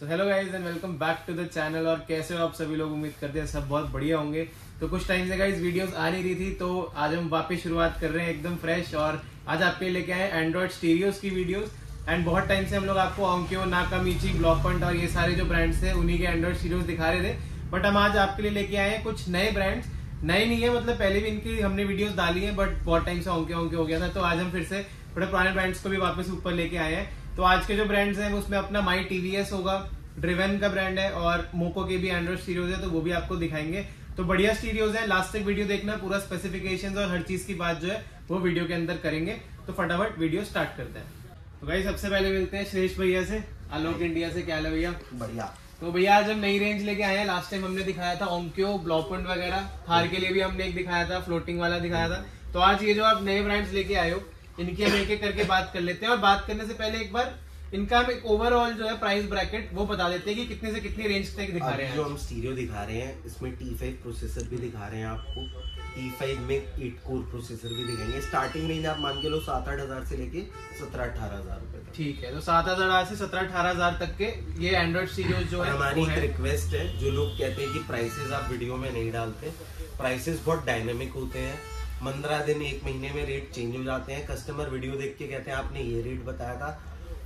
तो hello guys and welcome back to the channel. और कैसे हो आप सभी लोग, उम्मीद करते हैं सब बहुत बढ़िया होंगे। तो कुछ टाइम से गाइज वीडियोस आ नहीं रही थी, तो आज हम वापस शुरुआत कर रहे हैं एकदम फ्रेश। और आज आपके लिए लेके आए एंड्रॉइड स्टीरियोज की वीडियोस। एंड बहुत टाइम से हम लोग आपको ओंक्यो, नाकामीची, ब्लॉपंट और ये सारे जो ब्रांड्स थे उन्हीं के एंड्रॉइड स्टीरियोज दिखा रहे थे। बट हम आज आपके लिए लेके आए हैं कुछ नए ब्रांड्स। नए नहीं है मतलब पहले भी इनकी हमने वीडियोस डाली है, बट बहुत टाइम से ओंक्यो ओंक्यो हो गया था, तो आज हम फिर से थोड़े पुराने ब्रांड्स को भी वापस ऊपर लेके आए हैं। तो आज के जो ब्रांड्स हैं उसमें अपना MyTVS होगा, ड्रिवन का ब्रांड है, और मोको के भी एंड्रॉइड स्टीरियोज है, तो वो भी आपको दिखाएंगे। तो बढ़िया स्टीरियोज है, लास्ट तक वीडियो देखना, पूरा स्पेसिफिकेशंस और हर चीज की बात जो है वो वीडियो के अंदर करेंगे। तो फटाफट वीडियो स्टार्ट करते हैं। तो भाई सबसे पहले मिलते हैं श्रेष्ठ भैया से, आलोक इंडिया से। क्या हाल है भैया? बढ़िया। तो भैया आज हम नई रेंज लेके आए हैं। लास्ट टाइम हमने दिखाया था ओंक्यो, ब्लॉपंट वगैरह, थार के लिए भी हमने एक दिखाया था, फ्लोटिंग वाला दिखाया था। तो आज ये जो आप नए ब्रांड्स लेके आए हो इनकी हम एक एक करके बात कर लेते हैं। और बात करने से पहले एक बार इनका हम एक ओवरऑल जो है प्राइस ब्रैकेट वो बता देते हैं कि कितने से कितनी रेंज तक दिखा रहे हैं। जो हम स्टीरियो दिखा रहे हैं इसमें T5 प्रोसेसर भी दिखा रहे हैं आपको। T5 में 8 कोर प्रोसेसर भी दिखाएंगे। स्टार्टिंग रेंज आप मान के लो 7-8 हज़ार से लेके 17-18 हज़ार रुपए तक। ठीक है, तो 7-8 हज़ार से 17-18 हज़ार तक के ये एंड्रॉइड स्टीरियो जो है। हमारी एक रिक्वेस्ट है, जो लोग कहते हैं कि प्राइसेस आप वीडियो में नहीं डालते, प्राइसेस बहुत डायनेमिक होते हैं, 15 दिन 1 महीने में रेट चेंज हो जाते हैं। कस्टमर वीडियो देख के कहते हैं आपने ये रेट बताया था,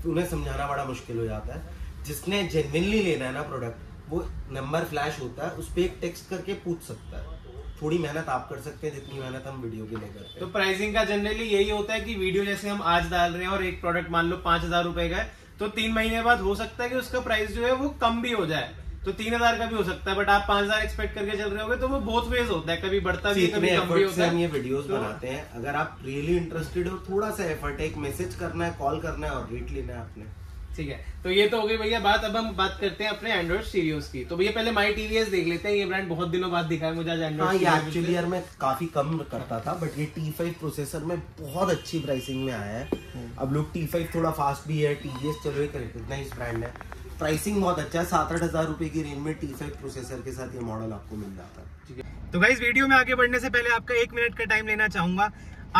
तो उन्हें समझाना बड़ा मुश्किल हो जाता है। जिसने जेन्युइनली लेना है ना प्रोडक्ट, वो नंबर फ्लैश होता है उस पर एक टेक्स्ट करके पूछ सकता है। थोड़ी मेहनत आप कर सकते हैं जितनी मेहनत हम वीडियो के लिए करते हैं। तो प्राइसिंग का जनरली यही होता है कि वीडियो जैसे हम आज डाल रहे हैं और एक प्रोडक्ट मान लो 5 हज़ार रुपए का है, तो 3 महीने बाद हो सकता है कि उसका प्राइस जो है वो कम भी हो जाए, तो 3 हज़ार का भी हो सकता है। बट आप 5 हज़ार एक्सपेक्ट करके चल रहे होगे, तो वो बहुत वेज होता है, कभी बढ़ता भी कभी कम भी होता है। हम ये वीडियोस बनाते हैं, अगर आप रियली इंटरेस्टेड हो, थोड़ा सा एफर्ट है, एक मैसेज करना है, कॉल करना है और रेट लेना है आपने। ठीक है, तो ये तो हो गई भैया बात। अब हम बात करते हैं अपने एंड्रॉइड स्टीरियोज की। तो भैया पहले MyTVS देख लेते हैं, ये ब्रांड बहुत दिनों बाद दिखा है मुझे आज एंड्रॉइड। एक्चुअली यार मैं काफी कम करता था, बट ये T5 प्रोसेसर में बहुत अच्छी प्राइसिंग में आया है। अब लोग T5 थोड़ा फास्ट भी है, TVS चलो एक रिकॉग्नाइज्ड ब्रांड है, प्राइसिंग बहुत अच्छा है। 7-8 हज़ार रुपए की रेंज में T5 प्रोसेसर के साथ ये मॉडल आपको मिल जाता है। ठीक है, तो गाइस वीडियो में आगे बढ़ने से पहले आपका 1 मिनट का टाइम लेना चाहूंगा।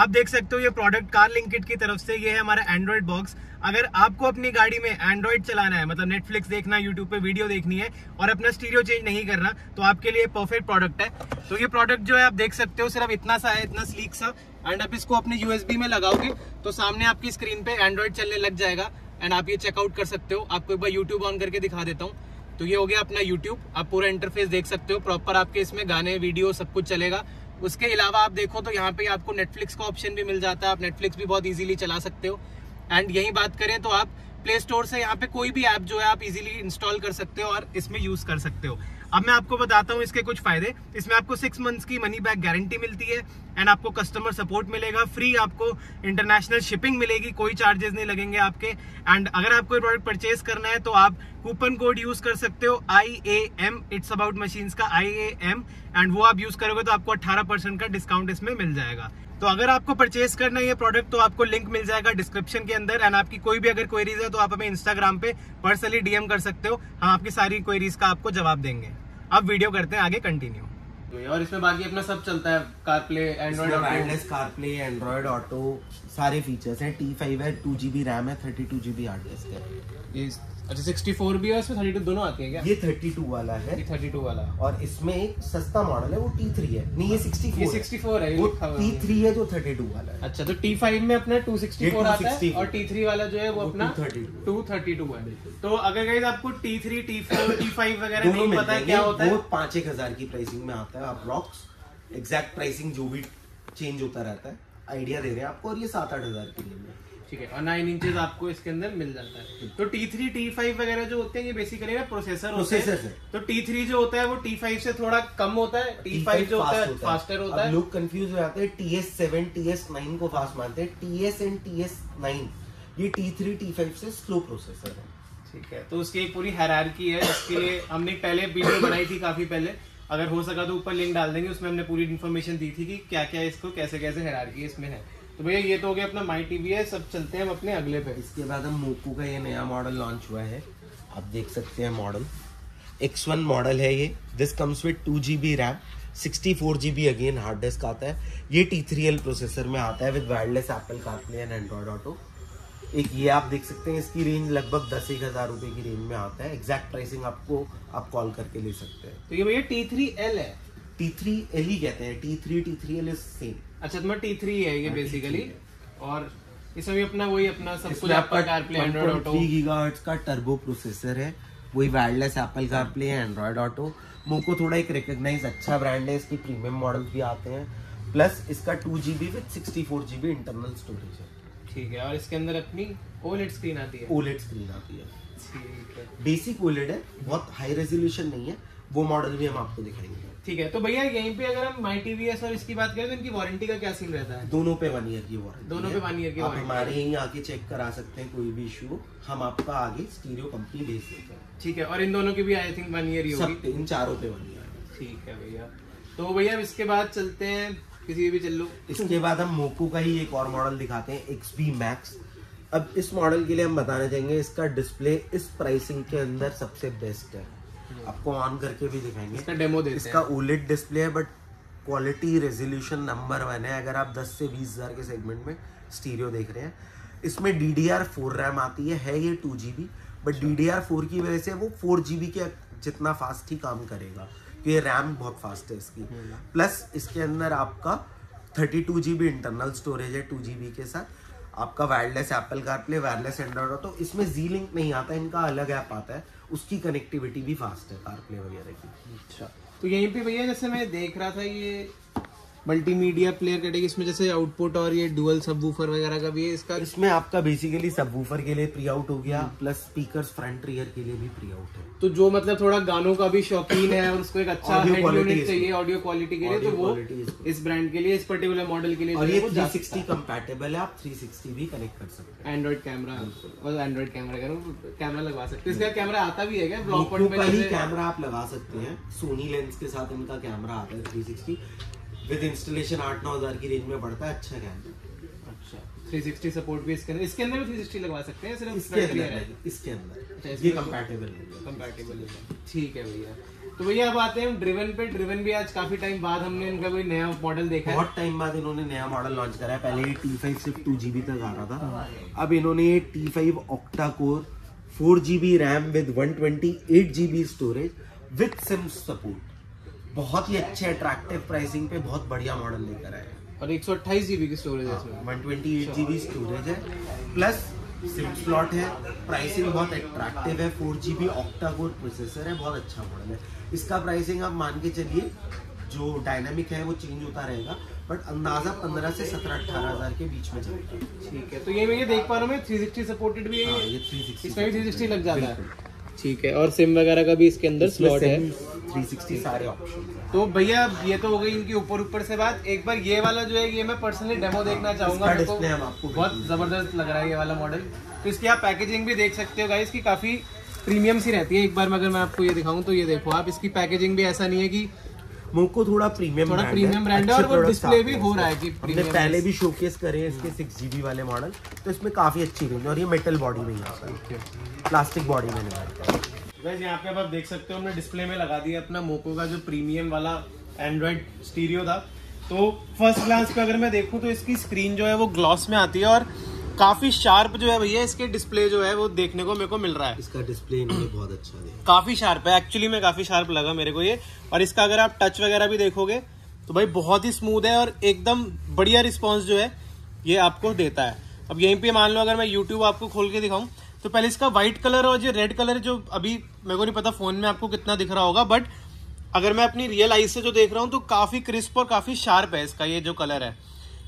आप देख सकते हो ये प्रोडक्ट कार लिंक किट की तरफ से, ये है हमारा एंड्रॉइड बॉक्स। अगर आपको अपनी गाड़ी में एंड्रॉइड चलाना है, मतलब नेटफ्लिक्स देखना, यूट्यूब पे वीडियो देखनी है और अपना स्टीरियो चेंज नहीं करना, तो आपके लिए परफेक्ट प्रोडक्ट है। तो ये प्रोडक्ट जो है आप देख सकते हो सिर्फ इतना सा है, इतना स्लीक सा। एंड आप इसको अपने USB में लगाओगे तो सामने आपकी स्क्रीन पे एंड्रॉइड चलने लग जाएगा। एंड आप ये चेकआउट कर सकते हो। आपको एक बार YouTube ऑन करके दिखा देता हूँ। तो ये हो गया अपना YouTube, आप पूरा इंटरफेस देख सकते हो प्रॉपर, आपके इसमें गाने, वीडियो सब कुछ चलेगा। उसके अलावा आप देखो तो यहाँ पे आपको Netflix का ऑप्शन भी मिल जाता है, आप Netflix भी बहुत इजीली चला सकते हो। एंड यही बात करें तो आप प्ले स्टोर से यहाँ पे कोई भी ऐप जो है आप इजीली इंस्टॉल कर सकते हो और इसमें यूज़ कर सकते हो। अब मैं आपको बताता हूँ इसके कुछ फायदे। इसमें आपको 6 मंथ्स की मनी बैक गारंटी मिलती है, एंड आपको कस्टमर सपोर्ट मिलेगा फ्री, आपको इंटरनेशनल शिपिंग मिलेगी, कोई चार्जेस नहीं लगेंगे आपके। एंड अगर आपको प्रोडक्ट परचेज करना है तो आप कूपन कोड यूज़ कर सकते हो, IAM, इट्स अबाउट मशीन्स का IAM, एंड वो आप यूज़ करोगे तो आपको 18% का डिस्काउंट इसमें मिल जाएगा। तो अगर आपको परचेस करना है ये प्रोडक्ट तो आपको लिंक मिल जाएगा डिस्क्रिप्शन के अंदर। एंड आपकी कोई भी अगर क्वेरीज है तो आप हमें इंस्टाग्राम पे पर्सनली DM कर सकते हो, हम आपकी सारी क्वेरीज का आपको जवाब देंगे। अब वीडियो करते हैं आगे कंटिन्यू। और इसमें बाकी अपना सब चलता है, CarPlay, Android Wireless CarPlay, Android Auto, सारे फीचर्स हैं। T5 है, 2 GB रैम है, 32 GB हार्ड डिस्क है। अच्छा 64 भी है, इसमें 32 दोनों आते हैं क्या? ये 32 वाला है, 32 वाला। और इसमें एक सस्ता मॉडल है वो T3 है, नहीं ये 64 है, वो T3 है जो 32 वाला है। अच्छा, तो T5 में अपना 264 आता है और T3 वाला जो है वो अपना 232 है। तो अगर गाइस आपको T3, T4, T5 वगैरह नहीं पता है क्या होता है, वो 5-1 हज़ार की प्राइसिंग में आता है अप्रॉक्स। एग्जैक्ट प्राइसिंग जो भी चेंज होता रहता है, आइडिया दे रहे हैं आपको। और ये 7-8 हज़ार की रेंज है। ठीक है, और 9 इंचेस आपको इसके अंदर मिल जाता है। तो T3, T5 वगैरह जो होते हैं ये बेसिकली ना प्रोसेसर होते हैं। तो T3 जो होता है वो T5 से थोड़ा कम होता है, T5 जो होता है फास्टर होता है। लोग कंफ्यूज हो जाते हैं, TS7, TS9 को फास्ट मानते हैं, TS एंड TS9 ये T3, T5 से स्लो प्रोसेसर है। ठीक है, तो उसकी एक पूरी हायरार्की है, इसके लिए हमने पहले वीडियो बनाई थी काफी पहले, अगर हो सका तो ऊपर लिंक डाल देंगे, उसमें हमने पूरी इन्फॉर्मेशन दी थी कि क्या क्या इसको कैसे कैसे हायरार्की इसमें है। तो भैया ये तो हो गया अपना MyTVS। सब चलते हैं हम अपने अगले पे। इसके बाद हम मोको का ये नया मॉडल लॉन्च हुआ है, आप देख सकते हैं मॉडल X1 मॉडल है ये। This comes with 2 GB RAM, 64 GB again hard disk आता है। ये T3L प्रोसेसर में आता है with wireless Apple CarPlay and Android Auto। एक ये आप देख सकते हैं, इसकी रेंज लगभग 10-10,000 रुपए की रेंज में आता है। एग्जैक्ट प्राइसिंग आपको आप कॉल करके ले सकते हैं। तो ये भैया T3L है, T3L ही कहते हैं, T3 T3L इज सेम। अच्छा तो T3 है ये बेसिकली, और इसमें भी अपना वही अपना सब कुछ Apple CarPlay Android Auto 3 gigahertz का टर्बो प्रोसेसर है, वही वायरलेस Apple CarPlay है, Android Auto। मोको थोड़ा एक रिकग्नाइज अच्छा ब्रांड है, इसके प्रीमियम मॉडल भी आते हैं, प्लस इसका 2GB with 64GB internal storage है, ठीक है। और इसके अंदर अपनी OLED स्क्रीन आती है, ठीक है, बेसिक OLED है, बहुत हाई रेजोल्यूशन नहीं है, वो मॉडल भी हम आपको दिखाएंगे, ठीक है। तो भैया यहीं पे अगर हम MyTVS और इसकी बात करें तो इनकी वारंटी का क्या सीन रहता है? दोनों पे 1 ईयर की वारंटी, आप हमारे यहीं आके चेक करा सकते हैं, कोई भी इशू हम आपका आगे स्टीरियो कंपनी भेज देते हैं, ठीक है। और इन दोनों की भी आई थिंक 1 ईयर ही होगी, इन चारों पे 1 ईयर, ठीक है भैया। तो भैया इसके बाद चलते हैं किसी भी चल लो, इसके बाद हम मोको का ही एक और मॉडल दिखाते हैं, XB मैक्स। अब इस मॉडल के लिए हम बताना चाहेंगे इसका डिस्प्ले इस प्राइसिंग के अंदर सबसे बेस्ट है, आपको ऑन करके भी दिखाएंगे, इसका डेमो देते हैं। इसका OLED डिस्प्ले है बट क्वालिटी रेजोल्यूशन नंबर 1 है, अगर आप 10 से 20,000 के सेगमेंट में स्टीरियो देख रहे हैं। इसमें DDR4 रैम आती है ये 2GB, बट DDR4 की वजह से वो 4GB के जितना फास्ट ही काम करेगा, ये रैम बहुत फास्ट है इसकी। प्लस इसके अंदर आपका 32GB इंटरनल स्टोरेज है 2GB के साथ, आपका wireless Apple CarPlay, wireless Android Auto, इसमें Z-Link नहीं आता, इनका अलग ऐप आता है, उसकी कनेक्टिविटी भी फास्ट है CarPlay वगैरह की। अच्छा तो यहीं पे भैया जैसे मैं देख रहा था ये मल्टीमीडिया प्लेयर कैटेगरी, इसमें जैसे आउटपुट और ये डुअल सबवूफर वगैरह का भी है इसका, इसमें आपका बेसिकली सबवूफर के लिए प्री आउट हो गया, प्लस स्पीकर्स फ्रंट रियर के लिए भी प्री आउट है। तो जो मतलब थोड़ा गानों का भी शौकीन है और उसको एक अच्छा हेड यूनिट चाहिए ऑडियो क्वालिटी के लिए, तो वो इस ब्रांड के लिए, इस पर्टिकुलर मॉडल के लिए, और ये 360 कंपैटिबल है, आप 360 भी कनेक्ट कर सकते हैं, एंड्रॉइड कैमरा और एंड्रॉइड कैमरा लगा सकते हैं। इसका कैमरा आता भी है, ब्लॉकपॉइंट पे कैमरा आप लगा सकते हैं, सोनी लेंस के साथ इनका कैमरा आता है 360 विद इंस्टॉलेशन 8-9,000 की रेंज में पड़ता है, अच्छा कैमरा। अच्छा 360 सपोर्ट भी इसके अंदर भी 360 लगवा सकते हैं सिर्फ इसके अंदर ये कंपैटिबल है, ठीक है भैया। तो भैया अब आते हैं हम ड्रिवन पे। ड्रिवन भी आज काफी टाइम बाद हमने इनका कोई नया मॉडल देखा है, बहुत टाइम बाद इन्होंने नया मॉडल लॉन्च करा है। पहले ये T5 सिर्फ 2GB तक आ रहा था, अब इन्होंने ये T5 octa core 4GB RAM with 128GB storage with SIM support, बहुत ही अच्छे अट्रैक्टिव प्राइसिंग पे बहुत बढ़िया मॉडल लेकर आए हैं, और 128GB की स्टोरेज है इसमें, 128GB स्टोरेज है, प्लस सिम स्लॉट है, प्राइसिंग बहुत अट्रैक्टिव है, 4GB ऑक्टा कोर प्रोसेसर है, बहुत अच्छा मॉडल है। इसका प्राइसिंग आप मान के चलिए, जो डायनामिक है वो चेंज होता रहेगा, बट अंदाजा 15 से 17-18 हज़ार के बीच में चलेगा, ठीक है। तो ये मैं देख पा रहा हूँ 360 सपोर्टेड भी है, ये 360 लग जाता है, ठीक है। और सिम वगैरह का भी इसके अंदर स्लॉट है, 360 सारे ऑप्शन। तो भैया ये तो हो गई इनकी ऊपर से बात। एक बार ये वाला जो है ये मैं पर्सनली डेमो देखना चाहूंगा, आपको बहुत जबरदस्त लग रहा है ये वाला मॉडल। तो इसकी आप पैकेजिंग भी देख सकते हो गाइस, इसकी काफी प्रीमियम सी रहती है। एक बार अगर मैं आपको ये दिखाऊं तो ये देखो आप, इसकी पैकेजिंग भी ऐसा नहीं है कि मोको थोड़ा प्रीमियम ब्रांड है, और वो डिस्प्ले भी हो रहा है कि हमने पहले भी शोकेस करे हैं इसके 6GB वाले मॉडल, तो इसमें काफी अच्छी रेंज है, और ये मेटल बॉडी में आता है, प्लास्टिक बॉडी में नहीं आता। गाइस यहां पे आप देख सकते हो हमने डिस्प्ले में लगा दिया अपना मोको का जो प्रीमियम वाला एंड्रॉइड स्टीरियो था। तो फर्स्ट ग्लांस पे अगर मैं देखूं तो इसकी स्क्रीन जो है वो ग्लॉस में आती है, और काफी शार्प जो है भैया इसके डिस्प्ले जो है वो देखने को मेरे को मिल रहा है। इसका डिस्प्ले इन्होंने बहुत अच्छा दिया, काफी शार्प है, एक्चुअली में काफी शार्प लगा मेरे को ये। और इसका अगर आप टच वगैरह भी देखोगे तो भाई बहुत ही स्मूथ है, और एकदम बढ़िया रिस्पॉन्स जो है ये आपको देता है। अब यहीं पे मान लो अगर मैं YouTube आपको खोल के दिखाऊं तो पहले इसका व्हाइट कलर और जो रेड कलर जो अभी मेरे को नहीं पता फोन में आपको कितना दिख रहा होगा, बट अगर मैं अपनी रियल आईज से जो देख रहा हूँ तो काफी क्रिस्प और काफी शार्प है इसका ये जो कलर है।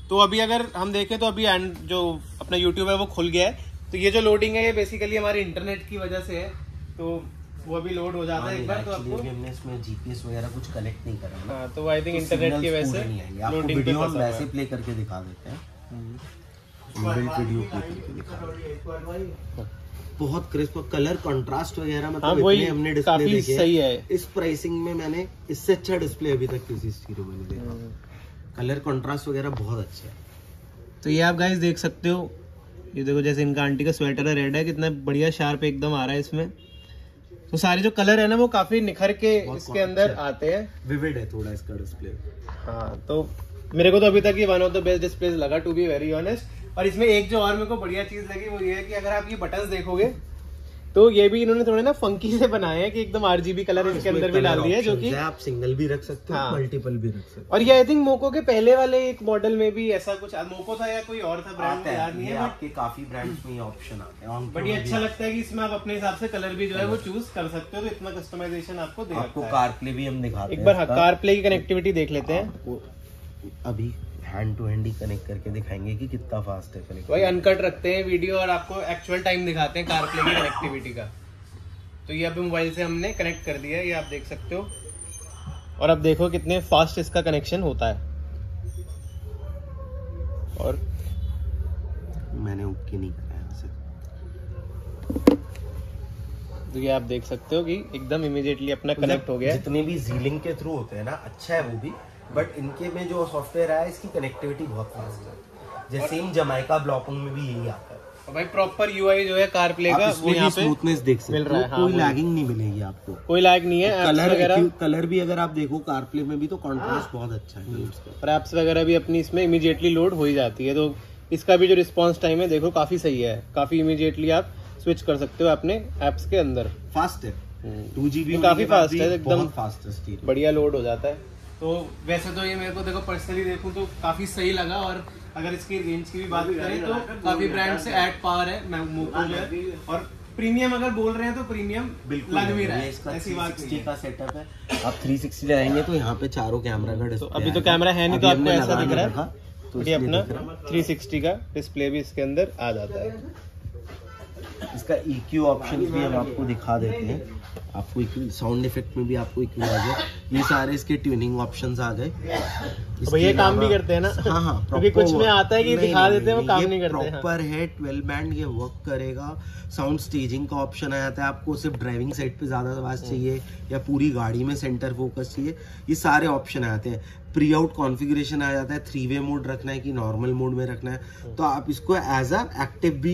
तो अभी अगर हम देखें तो अभी जो अपना YouTube है वो खुल गया है, तो ये जो लोडिंग है ये बेसिकली हमारे इंटरनेट की वजह से है, तो वो अभी लोड हो जाता है एक बार। तो आपको हमने इसमें GPS वगैरह कुछ कनेक्ट नहीं करा ना, तो आई थिंक इंटरनेट की वजह से लोडिंग पे वैसे प्ले करके दिखा देते हैं, बहुत क्रिस्प कलर कंट्रास्ट वगैरह, मतलब इतने हमने डिस्प्ले देखे, सही है। इस प्राइसिंग में मैंने इससे अच्छा डिस्प्ले अभी तक किसी चीज में नहीं देखा, कलर कंट्रास्ट वगैरह बहुत अच्छा है। तो ये आप गाइस देख सकते हो, ये देखो जैसे इनका आंटी का स्वेटर है, रेड है, कितना बढ़िया शार्प एकदम आ रहा है इसमें। तो सारे जो कलर है ना वो काफी निखर के इसके अंदर आते हैं, विविड है थोड़ा इसका डिस्प्ले। हाँ तो मेरे को तो अभी तक ये 1 ऑफ द बेस्ट डिस्प्ले लगा टू बी वेरी ऑनेस्ट। और इसमें एक जो और मेरे को बढ़िया चीज़ लगी वो ये है कि अगर आप ये बटन्स देखोगे तो ये भी इन्होंने थोड़े ना फंकी से बनाए हैं कि एकदम आरजीबी कलर इसके अंदर भी डाल दिया है, जो कि आप सिंगल भी रख सकते हो, मल्टीपल भी रख सकते हो। और ये आई थिंक मोको के पहले वाले एक मॉडल में भी ऐसा कुछ, मोको था या कोई और था ब्रांड याद नहीं है, आपके काफी ब्रांड्स में ऑप्शन आते हैं। बट ये अच्छा लगता है कि इसमें आप अपने हिसाब से कलर भी जो है वो चूज कर सकते हो, तो इतना कस्टमाइजेशन आपको दे। आपको कारप्ले भी हम दिखा एक बार कारप्ले की कनेक्टिविटी देख लेते हैं, अभी हैंड टू हैंड ही कनेक्ट करके दिखाएंगे कि कितना फास्ट है कनेक्ट। भाई अनकट रखते हैं वीडियो और आपको एक्चुअल टाइम दिखाते हैं कारप्ले की कनेक्टिविटी का। तो ये अभी मोबाइल से हमने कनेक्ट कर दिया है, ये आप देख सकते हो, और अब देखो कितने फास्ट इसका कनेक्शन होता है। और मैंने ओके नहीं कराया उसे, तो ये आप देख सकते हो कि एकदम इमीडिएटली अपना कनेक्ट हो गया। जितने भी Z-Link के थ्रू होते हैं ना, अच्छा है वो भी, बट इनके में जो सॉफ्टवेयर आया है इसकी कनेक्टिविटी बहुत फास्ट है, जैसे इन जमाइका ब्लॉपुंग में भी यही आता है। और भाई प्रॉपर यूआई जो है कारप्ले का वो यहाँ पे स्मूथनेस देख सकते हो, कोई लैगिंग नहीं मिलेगी आपको, कोई लैग नहीं है। कलर वगैरह, कलर भी अगर आप देखो कारप्ले में भी तो कॉन्ट्रास्ट बहुत अच्छा है, और एप्स वगैरह भी अपनी इसमें इमीडिएटली लोड हो ही जाती है। तो इसका भी जो रिस्पॉन्स टाइम है देखो काफी सही है, काफी इमीडिएटली आप स्विच कर सकते हो अपने एप्स के अंदर। फास्ट है, 2GB काफी फास्ट है, एकदम फास्ट, बढ़िया लोड हो जाता है। तो वैसे तो ये मेरे को देखो पर्सनली देखूं तो काफ़ी सही लगा, और अगर इसकी रेंज की भी बात करें तो काफ़ी ब्रांड से ऐड पावर है मोको में, और प्रीमियम अगर बोल रहे हैं तो प्रीमियम बिल्कुल लग भी रहा है। इसका 360 का सेटअप है, आप 360 लगाएंगे तो यहाँ पे चारों कैमरा का डिस्प्ले, अभी तो कैमरा है नहीं तो आपको ऐसा दिख रहा है, तो ये अपना 360 का डिस्प्ले भी इसके अंदर आ जाता है। इसका EQ ऑप्शन भी हम आपको दिखा देते हैं, आपको साउंड इफेक्ट में भी आपको इक्यू आ गया, ये सारे इसके ट्यूनिंग ऑप्शंस आ गए। ये काम भी करते हैं ना, हाँ हाँ, क्योंकि कुछ में आता है कि दिखा देते हैं वो काम नहीं करते हैं। प्रॉपर है 12 बैंड, ये वर्क करेगा। साउंड स्टेजिंग का ऑप्शन आ जाता है, आपको सिर्फ ड्राइविंग साइड पे ज्यादा आवाज चाहिए या पूरी गाड़ी में सेंटर फोकस चाहिए, ये सारे ऑप्शन आ जाते हैं। प्री आउट कॉन्फिगरेशन आ जाता है, 3-वे मोड रखना है कि नॉर्मल मोड में रखना है, तो आप इसको एज अ एक्टिव भी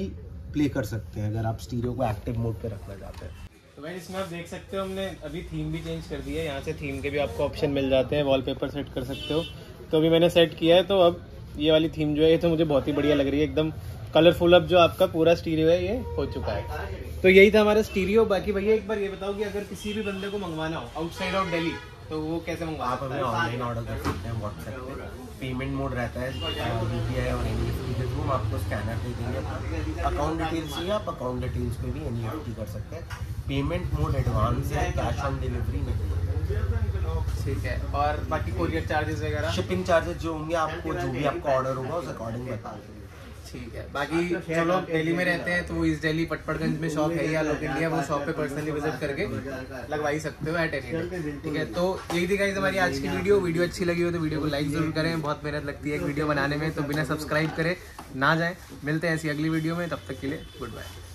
प्ले कर सकते हैं अगर आप स्टीरियो को एक्टिव मोड पे रखना चाहते हैं। भाई इसमें आप देख सकते हो हमने अभी थीम भी चेंज कर दी है, यहाँ से थीम के भी आपको ऑप्शन मिल जाते हैं, वॉलपेपर सेट कर सकते हो। तो अभी मैंने सेट किया है, तो अब ये वाली थीम जो है ये तो मुझे बहुत ही बढ़िया लग रही है, एकदम कलरफुल। अब जो आपका पूरा स्टीरियो है ये हो चुका है। तो यही था हमारा स्टीरियो। बाकी भैया एक बार ये बताओ कि अगर किसी भी बंदे को मंगवाना हो आउटसाइड ऑफ दिल्ली तो वो कैसे मंगवा? आप हमें ऑनलाइन ऑर्डर कर सकते हैं व्हाट्सएप पर, पेमेंट मोड रहता है UPI और NEFT के थ्रू, हम आपको स्कैनर दे देंगे, अकाउंट डिटेल्स चाहिए आप अकाउंट डिटेल्स पे भी NEFT कर सकते हैं। पेमेंट मोड एडवांस है, कैश ऑन डिलीवरी नहीं है, ठीक है। और बाकी कोरियर चार्जेस वगैरह, शिपिंग चार्जेस जो होंगे आपको, जो भी आपका ऑर्डर होगा उस अकॉर्डिंग बता देंगे, ठीक है। बाकी जो लोग दिल्ली में रहते हैं तो इस दिल्ली पटपड़गंज में शॉप है या आलोक इंडिया, वो शॉप पे पर्सनली विजिट करके लगवा ही सकते हो एट एनी टाइम, ठीक है। तो यही थी गाइस हमारी आज की वीडियो अच्छी लगी हो तो वीडियो को लाइक जरूर करें, बहुत मेहनत लगती है एक वीडियो बनाने में, तो बिना सब्सक्राइब करे ना जाएं। मिलते हैं ऐसी अगली वीडियो में, तब तक के लिए गुड बाय।